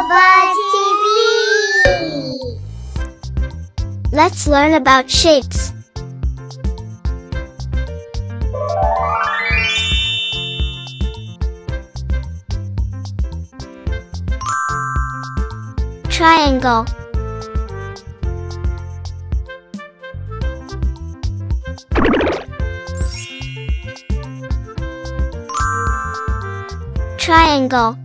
Bah Bah TV! Let's learn about shapes. Triangle, triangle,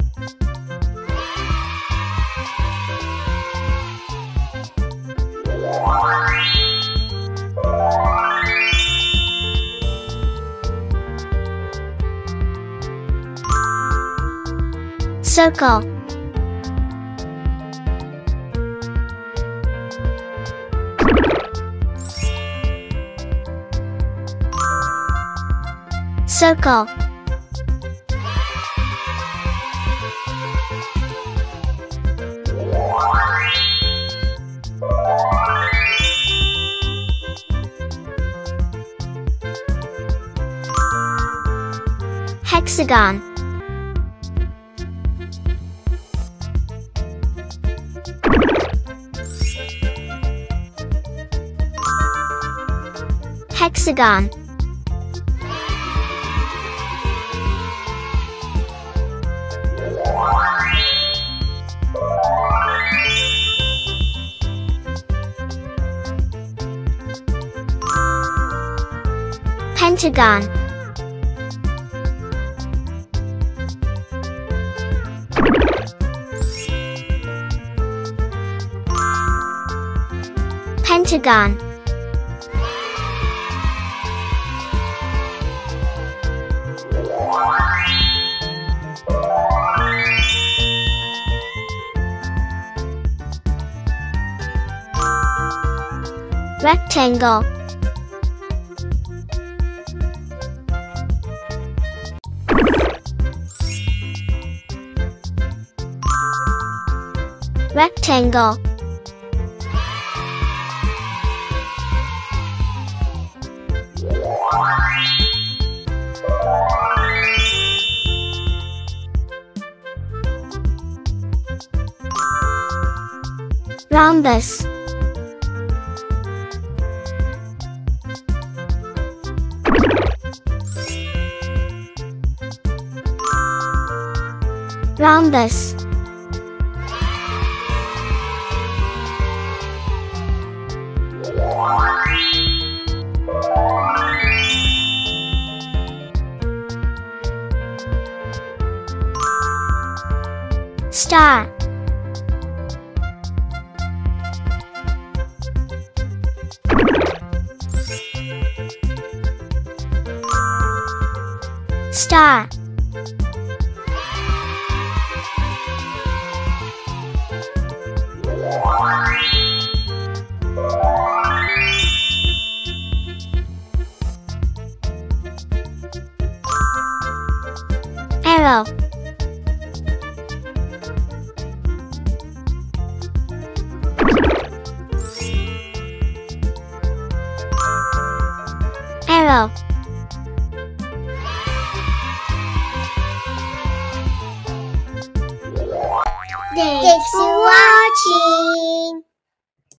circle, circle, hexagon, hexagon, pentagon, pentagon, rectangle, rectangle, rhombus, rhombus, star, star, arrow, arrow, thanks for watching.